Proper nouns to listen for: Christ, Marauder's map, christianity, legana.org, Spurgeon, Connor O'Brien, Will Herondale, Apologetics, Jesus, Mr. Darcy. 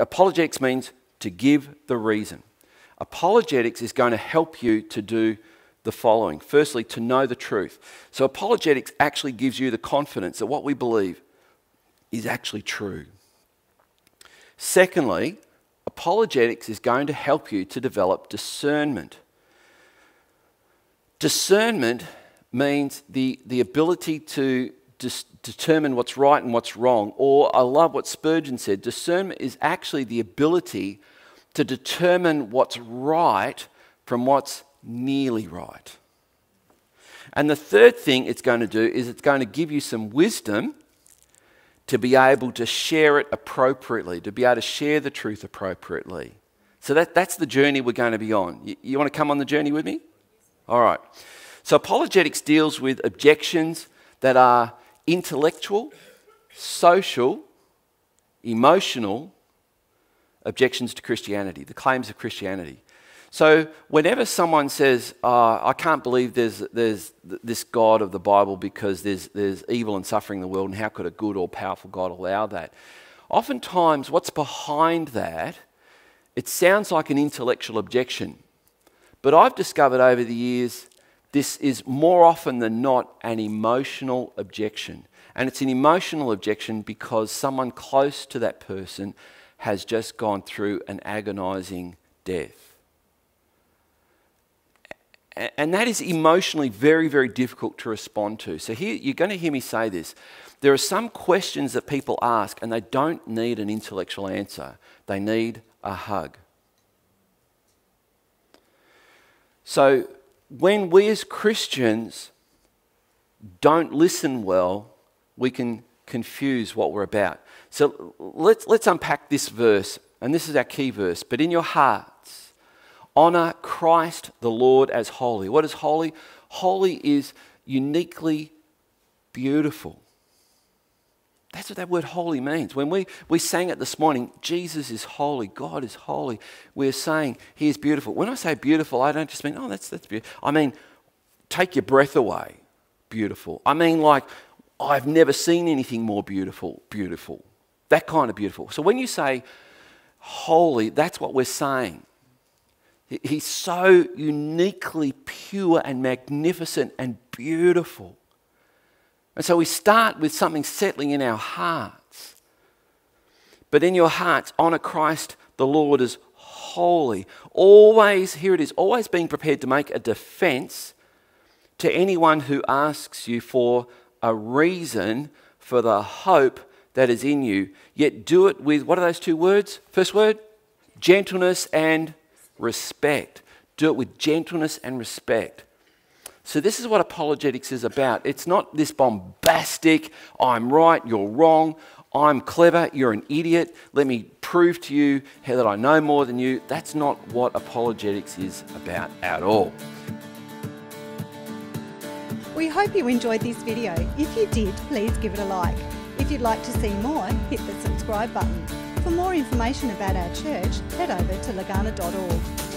Apologetics means to give the reason. Apologetics is going to help you to do the following. Firstly, to know the truth. So apologetics actually gives you the confidence that what we believe is actually true. Secondly, apologetics is going to help you to develop discernment. Discernment means the ability to determine what's right and what's wrong. Or, I love what Spurgeon said, discernment is actually the ability to determine what's right from what's nearly right. And the third thing it's going to do is it's going to give you some wisdom to be able to share it appropriately, to be able to share the truth appropriately. So that's the journey we're going to be on. You want to come on the journey with me? All right. So apologetics deals with objections that are intellectual, social, emotional objections to Christianity, the claims of Christianity. So whenever someone says, I can't believe there's this God of the Bible because there's evil and suffering in the world, and how could a good or powerful God allow that? Oftentimes what's behind that, it sounds like an intellectual objection. But I've discovered over the years, this is more often than not an emotional objection. And it's an emotional objection because someone close to that person has just gone through an agonizing death. And that is emotionally very, very difficult to respond to. So here, you're going to hear me say this. There are some questions that people ask and they don't need an intellectual answer. They need a hug. So when we as Christians don't listen well, we can confuse what we're about. So let's unpack this verse. And this is our key verse. But in your hearts, honor Christ the Lord as holy. What is holy? Holy is uniquely beautiful. That's what that word holy means. When we sang it this morning, Jesus is holy, God is holy. We're saying he is beautiful. When I say beautiful, I don't just mean, oh, that's beautiful. I mean, take your breath away, beautiful. I mean, like, I've never seen anything more beautiful, beautiful. That kind of beautiful. So when you say holy, that's what we're saying. He's so uniquely pure and magnificent and beautiful. And so we start with something settling in our hearts. But in your hearts, honor Christ the Lord as holy. Always, here it is, always being prepared to make a defense to anyone who asks you for a reason for the hope that is in you. Yet do it with, what are those two words? First word, gentleness and respect. Do it with gentleness and respect. So this is what apologetics is about. It's not this bombastic, I'm right, you're wrong, I'm clever, you're an idiot, let me prove to you that I know more than you. That's not what apologetics is about at all. We hope you enjoyed this video. If you did, please give it a like. If you'd like to see more, hit the subscribe button. For more information about our church, head over to legana.org.